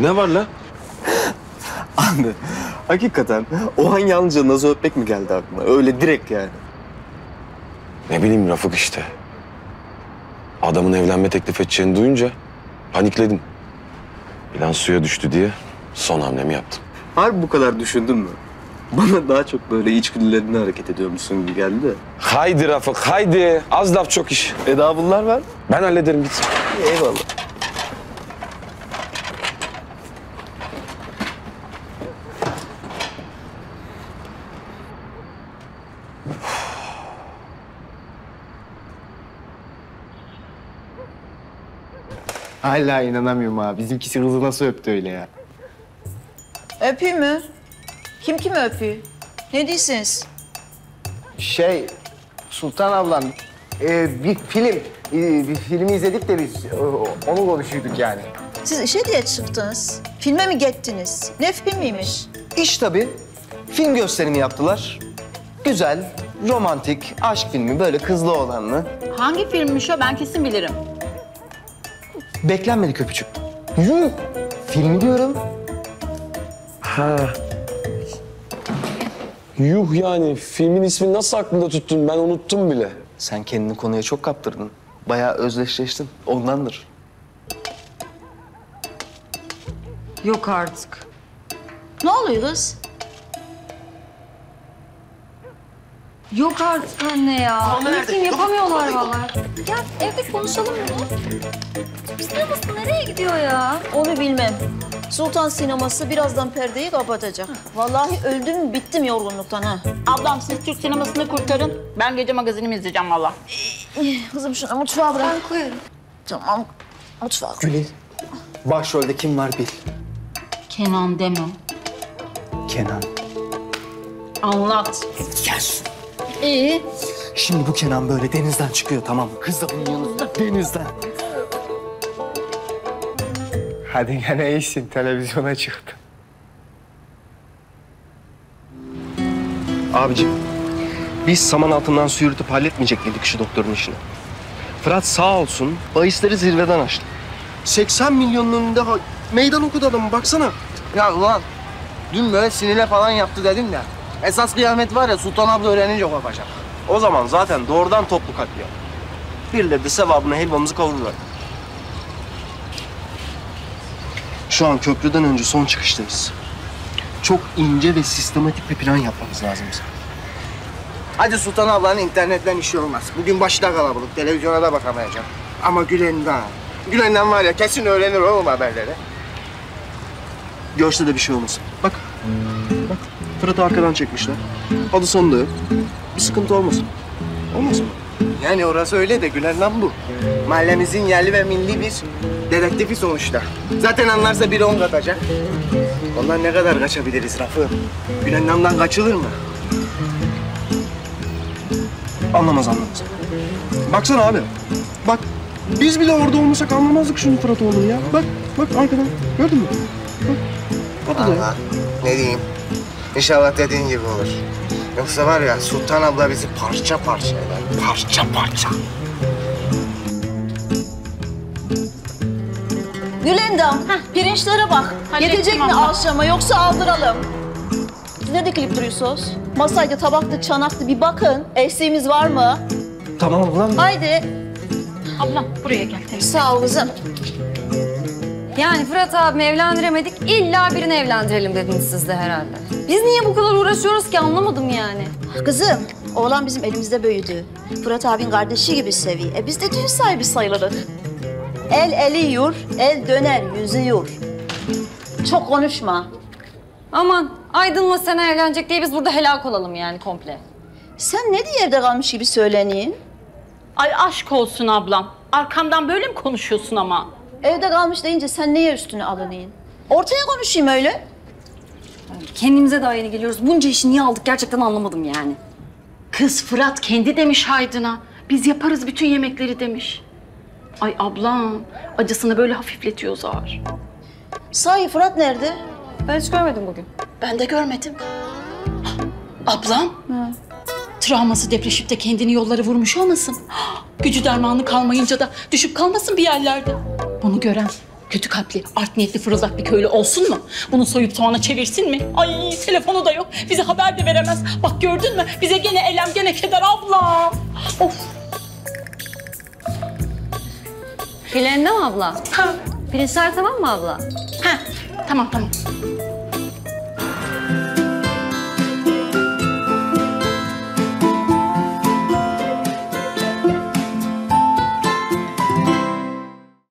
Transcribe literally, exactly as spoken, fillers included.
Ne var la? Abi hakikaten o an yalnızca Naz'ı öpmek mi geldi aklına? Öyle direkt yani. Ne bileyim Rafık işte. Adamın evlenme teklif edeceğini duyunca panikledim. İlhan suya düştü diye son hamlemi yaptım. Harbi bu kadar düşündün mü? Bana daha çok böyle içgüdülerini hareket ediyormuşsun gibi geldi de. Haydi Rafık haydi. Az laf çok iş. Eda bunlar var. Ben hallederim git. Eyvallah. Hala inanamıyorum ha. Bizimkisi kızı nasıl öptü öyle ya? Öpeyim mi? Kim kimi öpüyor? Ne diyorsunuz? Şey, Sultan ablam, e, bir film, e, bir filmi izledik de biz e, onu konuşuyorduk yani. Siz işe diye çıktınız, filme mi gittiniz? Ne filmiymiş? İş tabii. Film gösterimi yaptılar. Güzel, romantik, aşk filmi, böyle kızlı olanlı. Hangi filmmiş o? Ben kesin bilirim. Beklenmedik öpücük. Yuh! Filmi diyorum. Ha. Yuh yani. Filmin ismini nasıl aklında tuttun? Ben unuttum bile. Sen kendini konuya çok kaptırdın. Bayağı özdeşleştin. Ondandır. Yok artık. Ne oluyor kız? Yok artık anne ya. Metin yapamıyorlar vallahi. Ya evde konuşalım bunu. Sineması nereye gidiyor ya? Onu bilmem. Sultan sineması birazdan perdeyi kapatacak. Vallahi öldüm bittim yorgunluktan ha. Ablam siz Türk sinemasını kurtarın. Ben gece magazinimi izleyeceğim vallahi. Kızım şuna mutfağa bırak. Ben koyarım. Tamam mutfağa. Gülün. Başrolde kim var bil. Kenan deme. Kenan. Anlat. Yes. İyi. Şimdi bu Kenan böyle denizden çıkıyor tamam mı? Kız da bunun yanında denizden. Hadi gene iyisin, televizyona çıktın. Abiciğim, biz saman altından su yürütüp halletmeyecek miydik şu doktorun işini? Fırat sağ olsun, bahisleri zirveden açtı. seksen milyonun önünde meydan okudu adamı, baksana. Ya ulan, dün böyle sinirle falan yaptı dedin de. Esas kıyamet var ya, Sultan abla öğrenince kopacak. O zaman zaten doğrudan toplu katliam. Birileri de sevabına helvamızı kavururlar. Şu an köprüden önce son çıkıştayız. Çok ince ve sistematik bir plan yapmamız lazım bize. Hadi Sultan ablanın internetten işi olmaz. Bugün başta kalabalık, televizyona da bakamayacağım. Ama Gülendam, Gülendam var ya kesin öğrenir oğlum haberleri. Görse de bir şey olmasın. Bak. Fırat'ı arkadan çekmişler. Adı sandığı yok. Bir sıkıntı olmasın. Olmasın mı? Yani orası öyle de Gülendam bu. Mahallemizin yerli ve milli bir dedektifi sonuçta. Zaten anlarsa biri on katacak. Ondan ne kadar kaçabiliriz Rafı? Gülendam'dan kaçılır mı? Anlamaz anlamaz. Baksana abi. Bak biz bile orada olmasak anlamazdık şunu Fırat oğlum ya. Bak bak arkadan. Gördün mü? Bak. O da ya. Ne diyeyim? İnşallah dediğin gibi olur. Yoksa var ya Sultan abla bizi parça parça eder. Parça parça. Gülendam, heh, pirinçlere bak. Hallettim yetecek abla mi akşama yoksa aldıralım. Siz ne dikilip duruyorsunuz? Masaydı, tabaktı, çanaktı bir bakın. Eksiğimiz var mı? Tamam ablam. Haydi. Ablam buraya gel. Sağ ol kızım. Yani Fırat abimi evlendiremedik, illa birini evlendirelim dediniz siz de herhalde. Biz niye bu kadar uğraşıyoruz ki anlamadım yani. Kızım, oğlan bizim elimizde büyüdü. Fırat abin kardeşi gibi seviyor. E biz de düğün sahibi sayılırız. El eli yur, el döner yüzü yur. Çok konuşma. Aman, Aydın'la sana evlenecek diye biz burada helak olalım yani komple. Sen ne diye evde kalmış gibi söyleniyin? Ay aşk olsun ablam. Arkamdan böyle mi konuşuyorsun ama? Evde kalmış deyince sen neye üstüne alınayım? Ortaya konuşayım öyle. Kendimize daha yeni geliyoruz. Bunca işi niye aldık gerçekten anlamadım yani. Kız Fırat kendi demiş Haydın'a. Biz yaparız bütün yemekleri demiş. Ay ablam acısını böyle hafifletiyor zar. Sahi Fırat nerede? Ben hiç görmedim bugün. Ben de görmedim. Ha, ablam. Ha. Travması depreşip de kendini yollara vurmuş olmasın. Ha, gücü dermanı kalmayınca da düşüp kalmasın bir yerlerde. Bunu gören Kötü kalpli, art niyetli, fırıldak bir köylü olsun mu? Bunu soyup soğana çevirsin mi? Ay telefonu da yok, bize haber de veremez. Bak gördün mü? Bize gene elem, gene keder abla. Of. Gülendam abla. Ha. Pirinçler tamam mı abla? Ha. Tamam, tamam.